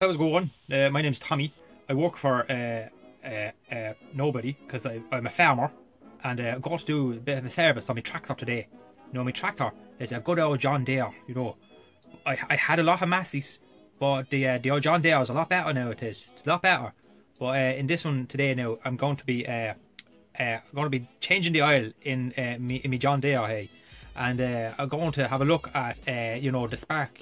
How's it going? My name's Tommy. I work for nobody because I'm a farmer, and I'm going to do a bit of a service on my tractor today. You know, my tractor is a good old John Deere. You know, I had a lot of Masseys, but the old John Deere is a lot better now. It's a lot better. But in this one today now, I'm going to be changing the oil in me John Deere, hey, and I'm going to have a look at you know, the spark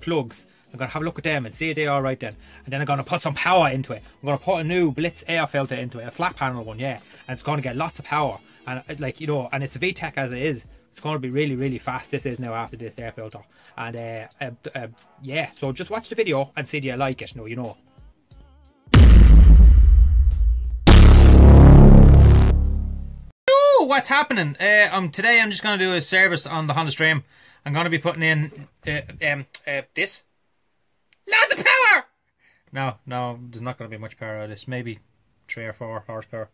plugs. I'm going to have a look at them and see if they're all right then. And then I'm going to put some power into it. I'm going to put a new Blitz air filter into it, a flat panel one, yeah. And it's going to get lots of power. And like, you know, and it's VTEC as it is. It's going to be really, really fast, this is now, after this air filter. And yeah, so just watch the video and see if you like it, you know. Ooh, what's happening? Today I'm just going to do a service on the Honda Stream. I'm going to be putting in this. Lots of power! No, there's not going to be much power out of this. Maybe 3 or 4 horsepower.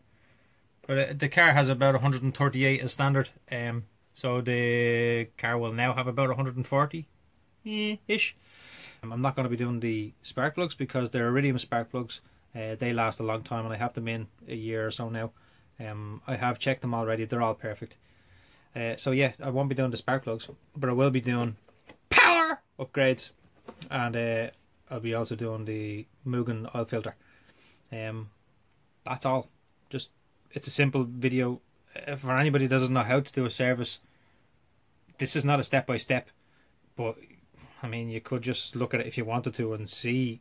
But the car has about 138 as standard. So the car will now have about 140-ish. I'm not going to be doing the spark plugs because they're iridium spark plugs. They last a long time and I have them in a year or so now. I have checked them already. They're all perfect. So yeah, I won't be doing the spark plugs. But I will be doing power upgrades. And I'll be also doing the Mugen oil filter. That's all. Just, it's a simple video. For anybody that doesn't know how to do a service, this is not a step by step. But I mean, you could just look at it if you wanted to and see,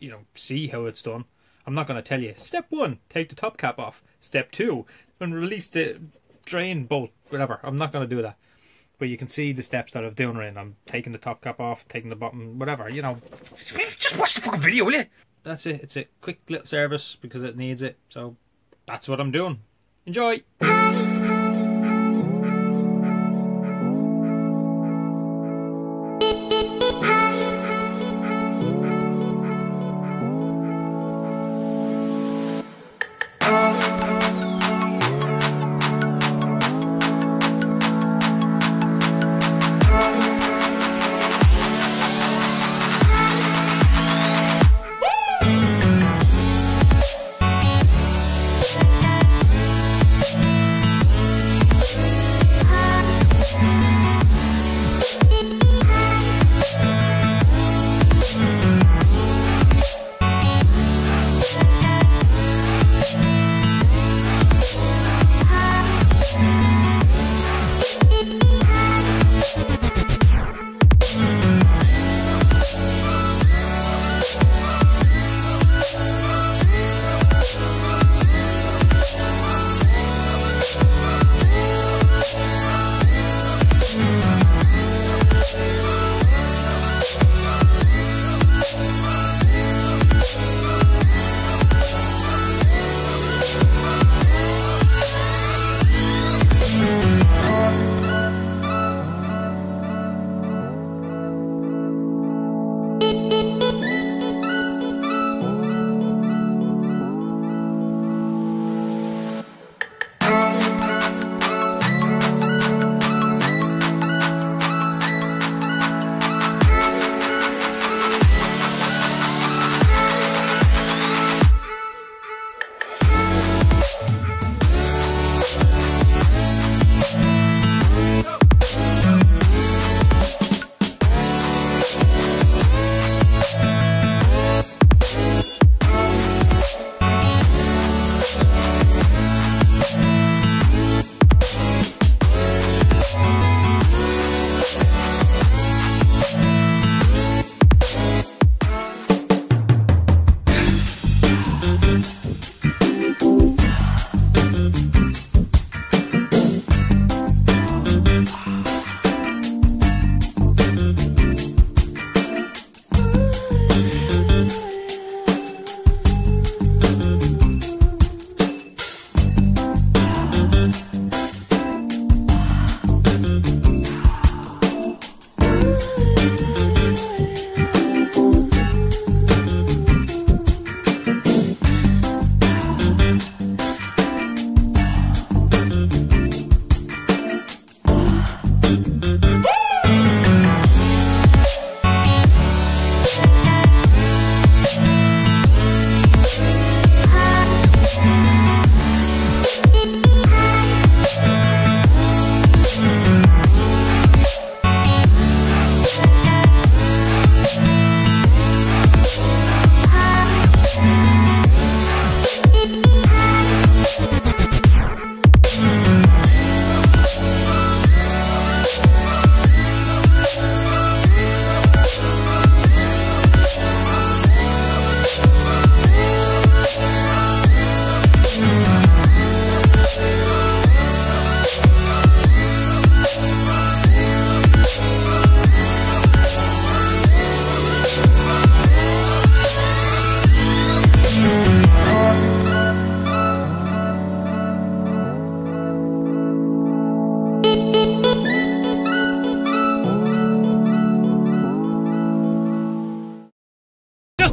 you know, see how it's done. I'm not going to tell you. Step 1, take the top cap off. Step 2, and release the drain bolt. Whatever. I'm not going to do that. But you can see the steps that I'm doing right now. I'm taking the top cap off, taking the bottom, whatever, you know. Just watch the fucking video, will you? That's it. It's a quick little service because it needs it. So that's what I'm doing. Enjoy.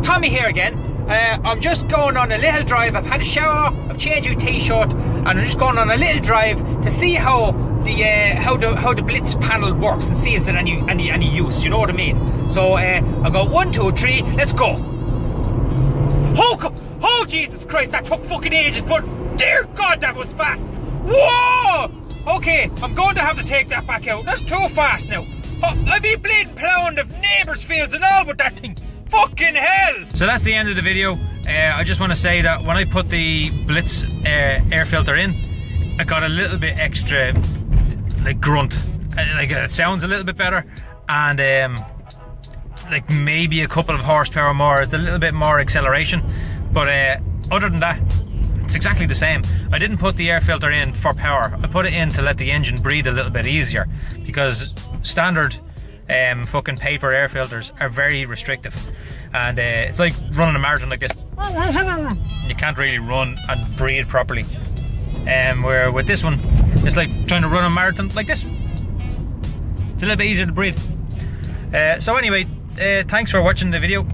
Tommy here again. I'm just going on a little drive. I've had a shower, I've changed my t-shirt, and I'm just going on a little drive to see how the Blitz panel works and see is it any use, you know what I mean? So I go 1, 2, 3, let's go. Oh Jesus Christ, that took fucking ages, but dear God that was fast. Whoa! Okay, I'm going to have to take that back out. That's too fast now. I've been bleeding plowing the neighbours' fields and all with that thing. Fucking hell! So that's the end of the video. I just want to say that when I put the Blitz air filter in, I got a little bit extra like grunt. Like it sounds a little bit better, and like maybe a couple of horsepower more. It's a little bit more acceleration, but other than that, it's exactly the same. I didn't put the air filter in for power. I put it in to let the engine breathe a little bit easier, because standard fucking paper air filters are very restrictive, and it's like running a marathon like this. You can't really run and breathe properly. Where with this one, it's like trying to run a marathon like this. It's a little bit easier to breathe. So anyway, thanks for watching the video.